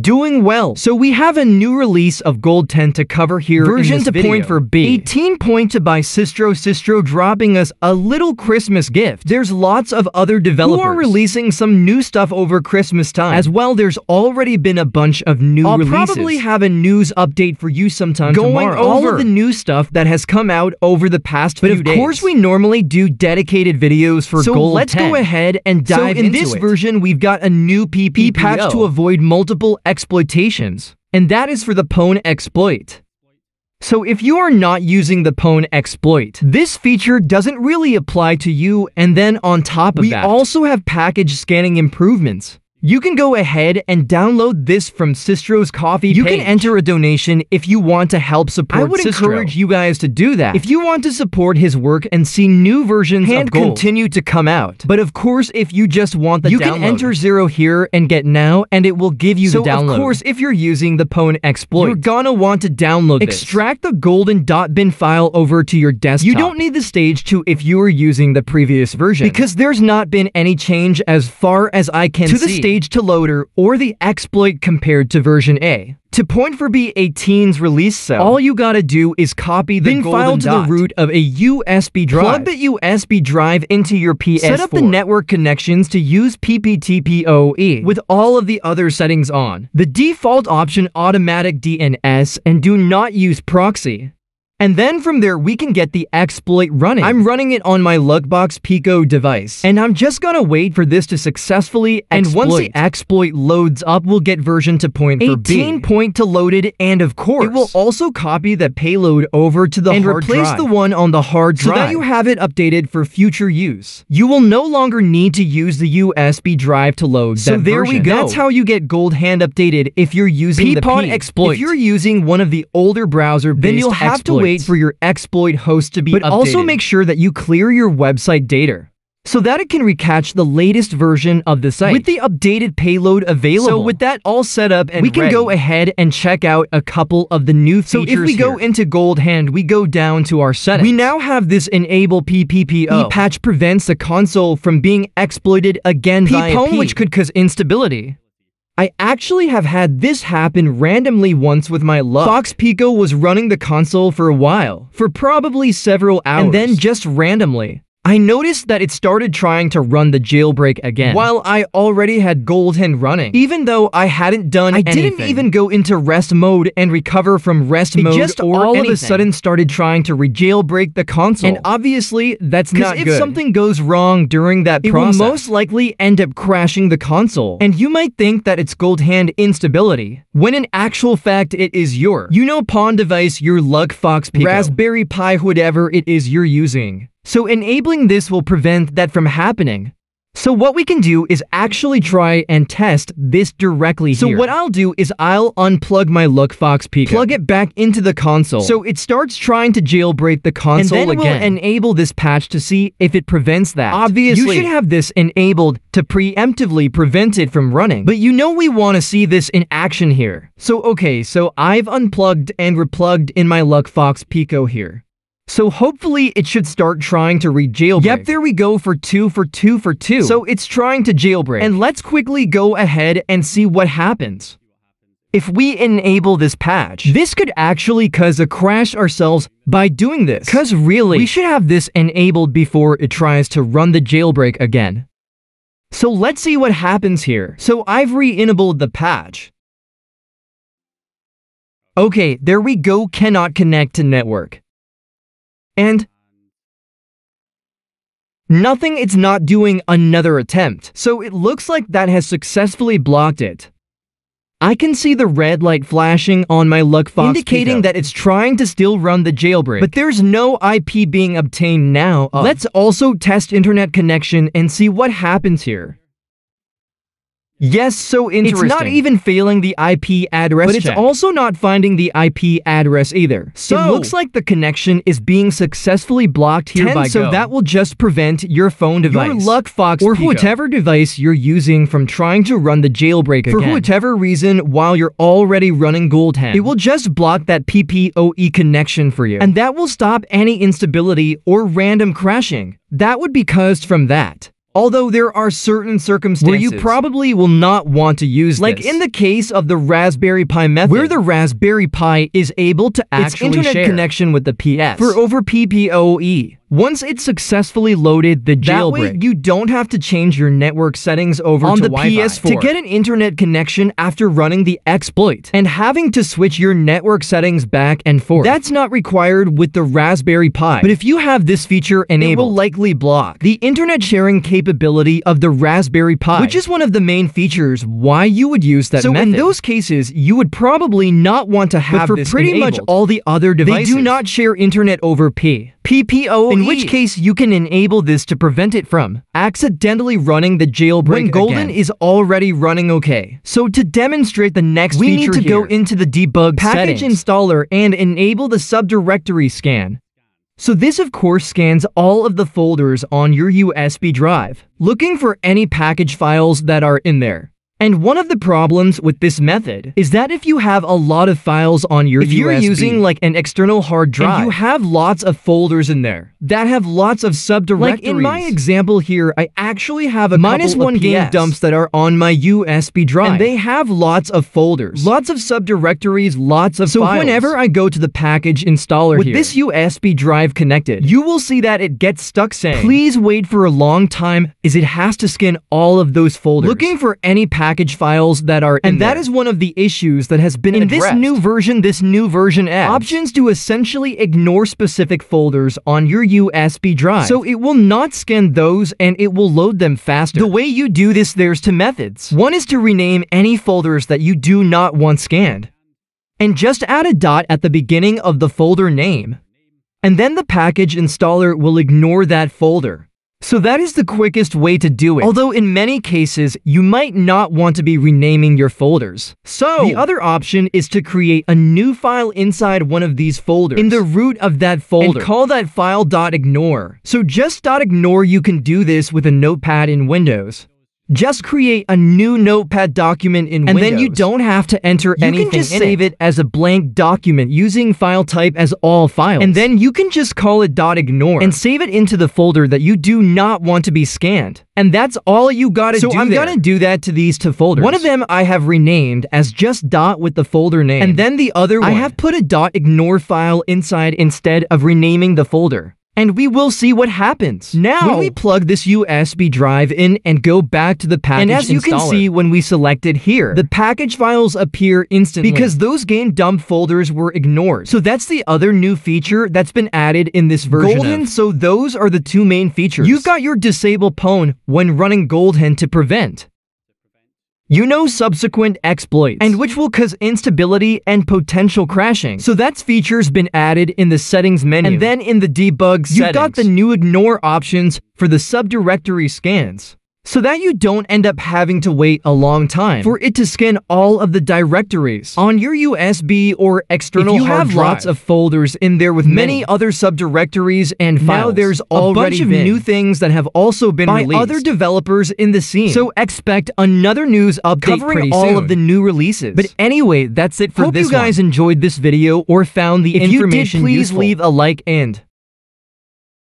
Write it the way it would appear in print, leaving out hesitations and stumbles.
doing well. So we have a new release of GoldHEN to cover here version in this video. 18 point to buy Sistro. Sistro dropping us a little Christmas gift. There's lots of other developers who are releasing some new stuff over Christmas time. As well, there's already been a bunch of new releases. I'll probably have a news update for you sometime tomorrow. Going over all of the new stuff that has come out over the past few days. But of course, we normally do dedicated videos for GoldHEN. So let's go ahead and dive into it. So in this version, we've got a new PPPoE patch to avoid multiple exploitations, and that is for the Pwn exploit. So if you are not using the Pwn exploit, this feature doesn't really apply to you. And then on top of that, we also have package scanning improvements. You can go ahead and download this from Sistro's Ko-fi page. You can enter a donation if you want to help support Sistro. I would encourage you guys to do that if you want to support his work and see new versions of Gold continue to come out. But of course, if you just want the download, you can enter 0 here and get now, and it will give you the download. So of course, if you're using the Pwn exploit, you're gonna want to download this. Extract the golden.bin file over to your desktop. You don't need the stage 2 if you are using the previous version, because there's not been any change as far as I can see. To loader or the exploit compared to version A. To Pwn4b18's release cell, all you gotta do is copy the bin file to the root of a USB drive. Plug the USB drive into your PS4. Set up the network connections to use PPPoE with all of the other settings on. The default option automatic DNS, and do not use proxy. And then from there, we can get the exploit running. I'm running it on my LuckFox Pico device, and I'm just gonna wait for this to successfully exploit. And once the exploit loads up, we'll get version to Pwn4b. 18 point to loaded, and of course, it will also copy the payload over to the hard drive. And replace the one on the hard drive, so that you have it updated for future use. You will no longer need to use the USB drive to load that version. So there we go. That's how you get GoldHEN updated if you're using the Pwn exploit. If you're using one of the older browser-based exploits, then you'll have to wait for your exploit host to be updated. But also make sure that you clear your website data so that it can recatch the latest version of the site with the updated payload available. So with that all set up, and we can go ahead and check out a couple of the new features. So if we go into GoldHEN, we go down to our settings. We now have this enable PPPoE patch prevents the console from being exploited again by Pwn, which could cause instability. I actually have had this happen randomly once with my LuckFox Pico. Was running the console for a while, for probably several hours, and then just randomly, I noticed that it started trying to run the jailbreak again while I already had GoldHEN running, even though I hadn't done anything. I didn't even go into rest mode and recover from rest mode all of a sudden started trying to re-jailbreak the console. And obviously, that's not good. Because if something goes wrong during that process, it will most likely end up crashing the console. And you might think that it's GoldHEN instability, when in actual fact, it is your, Pwn device, your LuckFox Pico, Raspberry Pi, whatever it is you're using. So enabling this will prevent that from happening. So what we can do is actually try and test this directly here. So what I'll do is I'll unplug my LuckFox Pico, plug it back into the console, so it starts trying to jailbreak the console again. And then we'll enable this patch to see if it prevents that. Obviously, you should have this enabled to preemptively prevent it from running. But we want to see this in action here. So so I've unplugged and replugged in my LuckFox Pico here. So hopefully it should start trying to re-jailbreak. Yep, there we go, for two. So it's trying to jailbreak. And let's quickly go ahead and see what happens. If we enable this patch, this could actually cause a crash ourselves by doing this. Cause really, we should have this enabled before it tries to run the jailbreak again. So let's see what happens here. So I've re-enabled the patch. There we go, cannot connect to network. And nothing, it's not doing another attempt. So it looks like that has successfully blocked it. I can see the red light flashing on my LuckFox indicating that it's trying to still run the jailbreak. But there's no IP being obtained now. Let's also test internet connection and see what happens here. Yes, so interesting. It's not even failing the IP address check. But it's also not finding the IP address either. So it looks like the connection is being successfully blocked here by Go. So that will just prevent your phone device, your LuckFox or Pico, whatever device you're using, from trying to run the jailbreak again. For whatever reason, while you're already running GoldHEN, it will just block that PPPoE connection for you. And that will stop any instability or random crashing that would be caused from that. Although there are certain circumstances where you probably will not want to use this. Like in the case of the Raspberry Pi method, where the Raspberry Pi is able to actually its internet connection with the PS for over PPPoE. Once it's successfully loaded the jailbreak, that way you don't have to change your network settings over on to the PS4 to get an internet connection after running the exploit and having to switch your network settings back and forth. That's not required with the Raspberry Pi, but if you have this feature enabled, it will likely block the internet sharing capability of the Raspberry Pi, which is one of the main features why you would use that method. So in those cases, you would probably not want to have this enabled. Much all the other devices, they do not share internet over PPPoE, in which case you can enable this to prevent it from accidentally running the jailbreak when GoldHEN is already running okay. So to demonstrate the next feature, we need to go into the debug package settings, installer, and enable the subdirectory scan. So this of course scans all of the folders on your USB drive, looking for any package files that are in there. And one of the problems with this method is that if you have a lot of files on your if you're using like an external hard drive, and you have lots of folders in there that have lots of subdirectories. Like in my example here, I actually have a -1 game dumps that are on my USB drive. And they have lots of folders, lots of subdirectories, lots of files. So whenever I go to the package installer with this USB drive connected, you will see that it gets stuck saying, please wait for a long time, as it has to scan all of those folders, looking for any package files that are in there. That is one of the issues that has been addressed. In this new version adds options to essentially ignore specific folders on your USB drive. So it will not scan those and it will load them faster. The way you do this, there's two methods. One is to rename any folders that you do not want scanned, and just add a dot at the beginning of the folder name. And then the package installer will ignore that folder. So that is the quickest way to do it, although in many cases, you might not want to be renaming your folders. So the other option is to create a new file inside one of these folders, in the root of that folder, and call that file .ignore. So just .ignore, you can do this with a notepad in Windows. Just create a new notepad document in Windows. And then you don't have to enter anything. You can just save it as a blank document using file type as all files. And then you can just call it .ignore and save it into the folder that you do not want to be scanned. And that's all you gotta do. So I'm gonna do that to these two folders. One of them I have renamed as just dot with the folder name. And then the other one, I have put a .ignore file inside instead of renaming the folder. And we will see what happens. Now, when we plug this USB drive in and go back to the package installer. And as you can see, when we select it here, the package files appear instantly because those game dump folders were ignored. So that's the other new feature that's been added in this version GoldHEN. So those are the two main features. You've got your disable Pwn when running GoldHEN to prevent subsequent exploits, and which will cause instability and potential crashing. So that's features been added in the settings menu. And then in the debug settings, you've got the new ignore options for the subdirectory scans, so that you don't end up having to wait a long time for it to scan all of the directories on your USB or external hard drive. If you have lots of folders in there with many other subdirectories and files, there's already a bunch of new things that have also been released by other developers in the scene. So expect another news update covering all of the new releases. But anyway, that's it for this one. Hope you guys enjoyed this video or found the information useful. If you did, please leave a like and